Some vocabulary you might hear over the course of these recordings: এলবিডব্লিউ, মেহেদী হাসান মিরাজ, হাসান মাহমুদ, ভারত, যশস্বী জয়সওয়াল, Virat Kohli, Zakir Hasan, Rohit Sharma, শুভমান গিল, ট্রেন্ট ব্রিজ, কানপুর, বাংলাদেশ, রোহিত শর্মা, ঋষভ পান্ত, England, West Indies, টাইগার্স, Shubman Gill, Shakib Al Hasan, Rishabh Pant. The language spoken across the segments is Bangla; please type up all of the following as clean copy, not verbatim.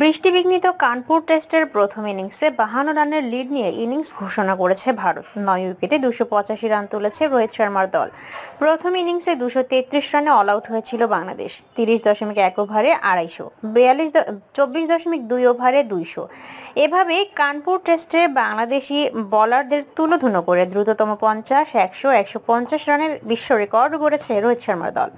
বৃষ্টিবিঘ্নিত কানপুর টেস্টের প্রথম ইনিংসে 52 রানের লিড নিয়ে ইনিংস ঘোষণা করেছে ভারত। 9 উইকেটে 285 রান তুলেছে রোহিত শর্মার দল। প্রথম ইনিংসে 233 রানে অল আউট হয়েছিল বাংলাদেশ। 30.1 ওভারে 250, 24.2 ওভারে 200। এভাবে কানপুর টেস্টে বাংলাদেশি বলারদের তুলোধুনো করে দ্রুততম 50, 100, 150 রানের বিশ্ব রেকর্ড গড়েছে রোহিত শর্মার দল।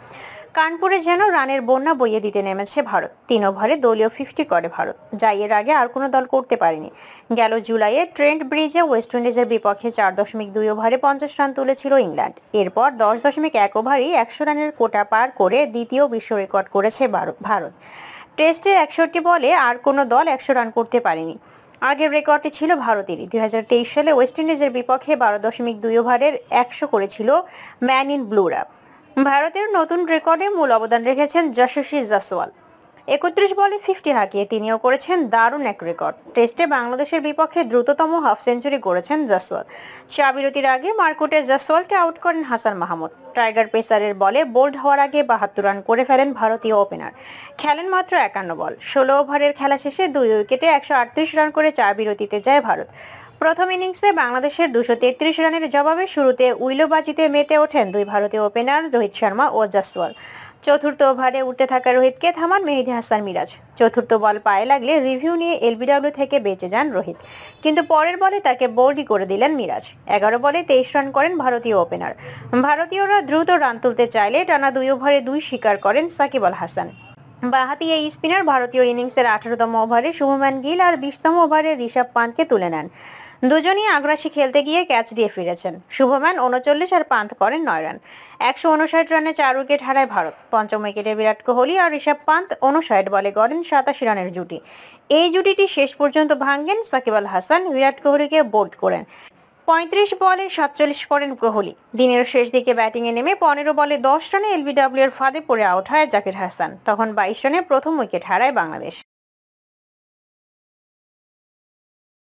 কানপুরে যেন রানের বন্যা বইয়ে দিতে নেমেছে ভারত। 3 ওভারে দলীয় 50 করে ভারত, যা এর আগে আর কোনো দল করতে পারেনি। গেল জুলাইয়ে ট্রেন্ট ব্রিজে ওয়েস্ট ইন্ডিজের বিপক্ষে 4.2 ওভারে 50 রান তুলেছিল ইংল্যান্ড। এরপর 10.1 ওভারেই 100 রানের কোটা পার করে দ্বিতীয় বিশ্ব রেকর্ড করেছে ভারত। টেস্টে 61 বলে আর কোনো দল 100 রান করতে পারেনি। আগের রেকর্ডটি ছিল ভারতেরই, 2023 সালে ওয়েস্ট ইন্ডিজের বিপক্ষে 12.2 ওভারের 100 করেছিল ম্যান ইন ব্লুরা। ভারতের নতুন রেকর্ডে মূল অবদান রেখেছেন যশস্বী জয়সওয়াল। 31 বলে 50 হাঁকিয়ে তিনিও করেছেন দারুণ এক রেকর্ড। টেস্টে বাংলাদেশের বিপক্ষে দ্রুততম হাফ সেঞ্চুরি করেছেন জয়সওয়াল। চা বিরতির আগে মারকুটে জয়সওয়ালকে আউট করেন হাসান মাহমুদ। টাইগার পেসারের বলে বোল্ড হওয়ার আগে 72 রান করে ফেলেন ভারতীয় ওপেনার। খেলেন মাত্র 51 বল। 16 ওভারের খেলা শেষে 2 উইকেটে 138 রান করে চা বিরতিতে যায় ভারত। প্রথম ইনিংসে বাংলাদেশের 233 রানের জবাবে শুরুতে উইলোবাজিতে মেতে ওঠেন দুই ভারতীয় ওপেনার রোহিত শর্মা ও জয়সওয়াল। 4র্থ ওভারে উঠতে থাকা রোহিতকে থামান মেহেদী হাসান মিরাজ। 4র্থ বল পায়ে লাগলে রিভিউ নিয়ে এলবিডব্লিউ থেকে বেঁচে যান রোহিত, কিন্তু পরের বলে তাকে বোল্ডই করে দিলেন মিরাজ। 11 বলে 23 রান করেন ভারতীয় ওপেনার। ভারতীয়রা দ্রুত রান তুলতে চাইলে টানা 2 ওভারে 2 শিকার করেন সাকিব আল হাসান। বাঁহাতি এই স্পিনার ভারতীয় ইনিংসের 18তম ওভারে শুভমান গিল আর 20তম ওভারে ঋষভ পান্তকে তুলে নেন। দুজনই আগ্রাসী খেলতে গিয়ে ক্যাচ দিয়ে ফিরেছেন। শুভমান 39 আর পান্ত করেন 9 রান। 159 রানে 4 উইকেট হারায় ভারত। 5ম উইকেটে বিরাট কোহলি আর ঋষভ পান্ত 59 বলে গড়েন 87 রানের জুটি। এই জুটিটি শেষ পর্যন্ত ভাঙেন সাকিব আল হাসান, বিরাট কোহলিকে বোল্ড করেন। 35 বলে 47 করেন কোহলি। দিনের শেষ দিকে ব্যাটিংয়ে নেমে 15 বলে 10 রানে এলবিডব্লিউর ফাঁদে পড়ে আউট হয় জাকির হাসান। তখন 22 রানে প্রথম উইকেট হারায় বাংলাদেশ।